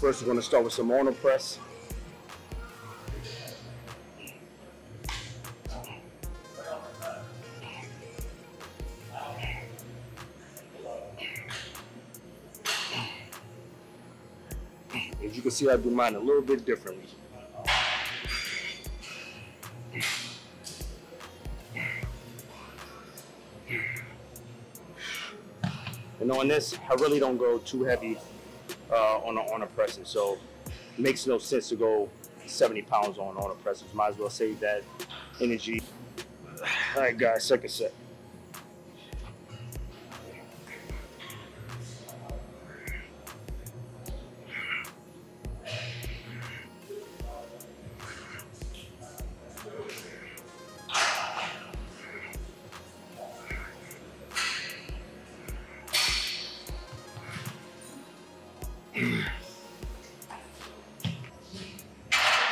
First, we're going to start with some Arnold press. As you can see, I do mine a little bit differently. And on this, I really don't go too heavy on a pressing, so it makes no sense to go 70 pounds on a pressing. Might as well save that energy. All right, guys, second set.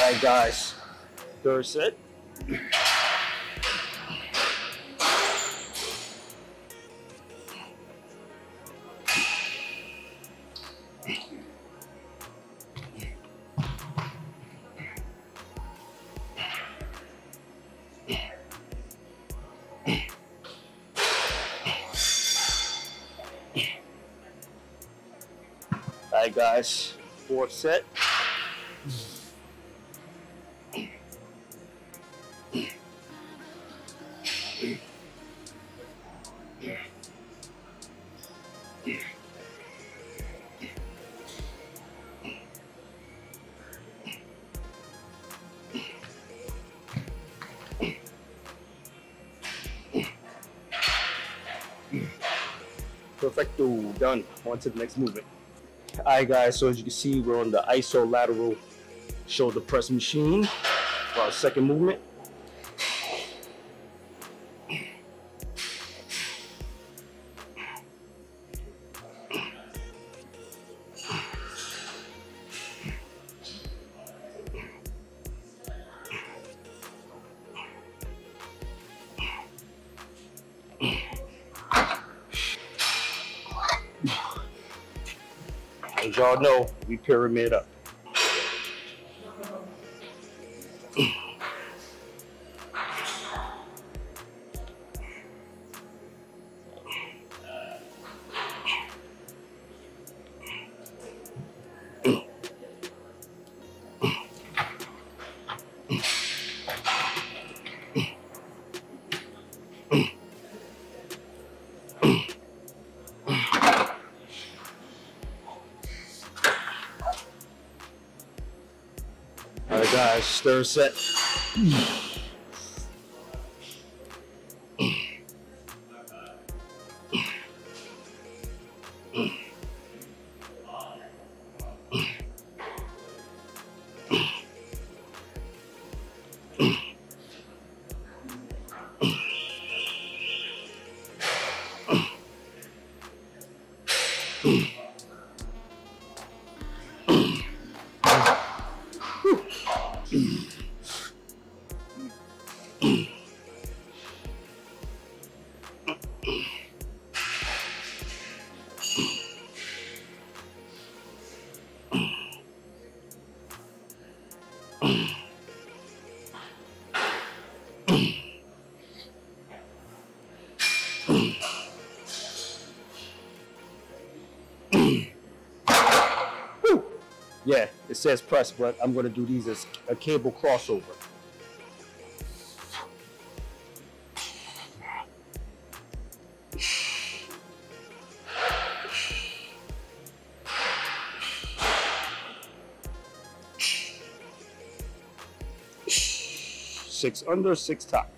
Alright guys, third set. Alright guys, fourth set. Perfecto, done. On to the next movement. All right, guys, so as you can see, we're on the Iso Lateral shoulder press machine for our second movement. As y'all know, we pyramid up. All right, guys, third set. Yeah, it says press, but I'm going to do these as a cable crossover. Six under, six top.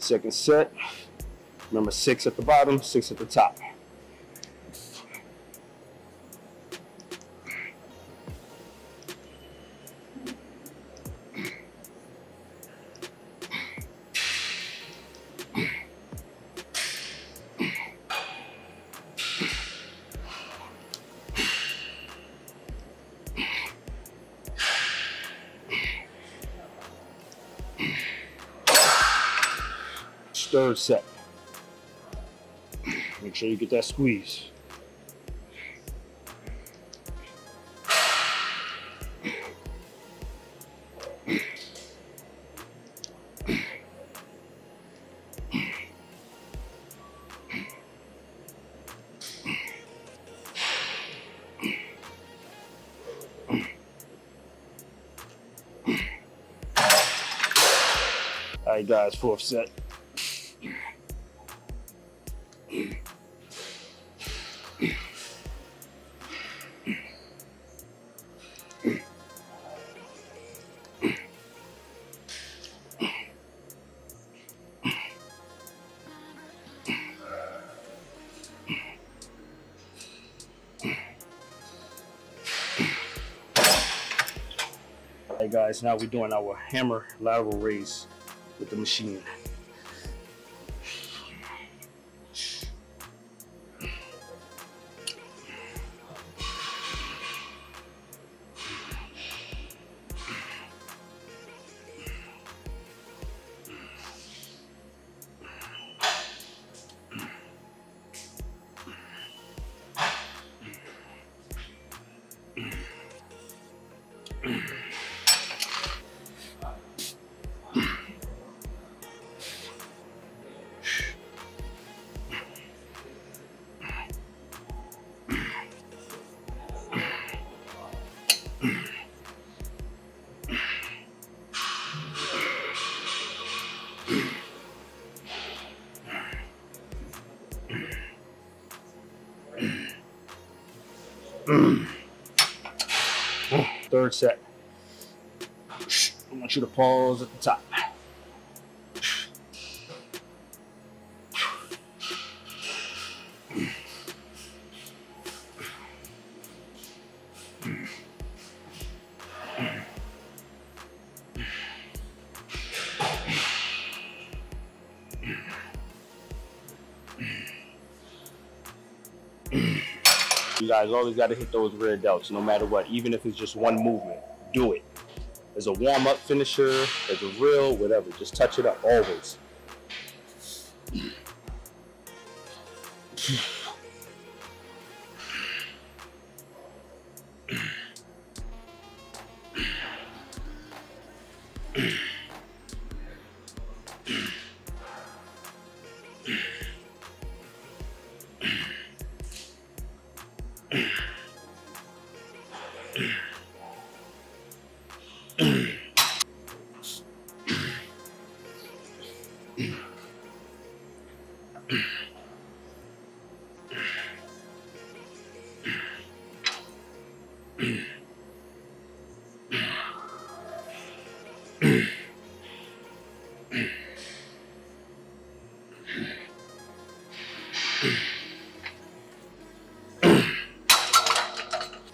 Second set. Remember, six at the bottom, six at the top. stir set. Make sure you get that squeeze. All right, guys, fourth set. All right, guys, now we're doing our hammer lateral raise with the machine. Third set. I want you to pause at the top. You guys always got to hit those rear delts no matter what, even if it's just one movement, do it. As a warm-up finisher, as a reel, whatever, just touch it up always.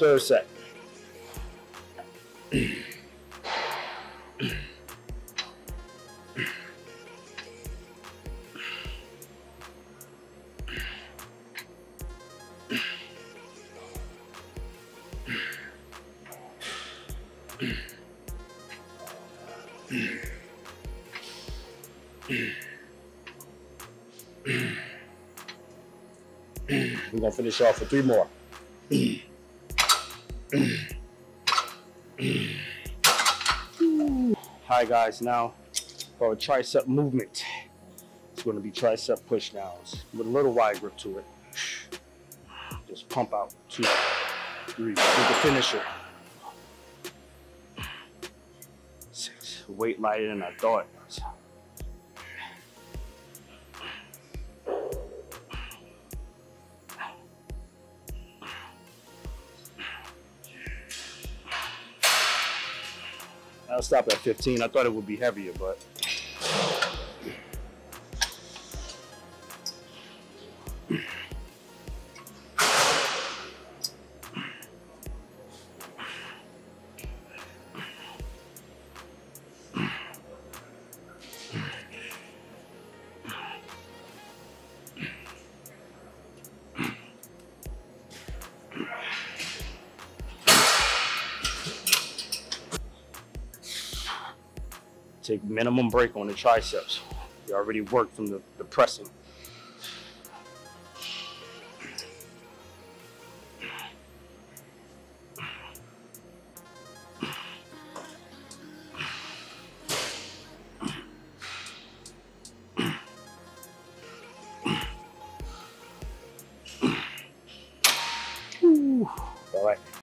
Third set. We're gonna finish off with three more. Hi guys, now for a tricep movement, it's going to be tricep push downs with a little wide grip to it. Just pump out 2, 3 with the finisher. 6, weight lighter than I thought. I'll stop at 15. I thought it would be heavier, but. Take minimum break on the triceps. You already worked from the pressing.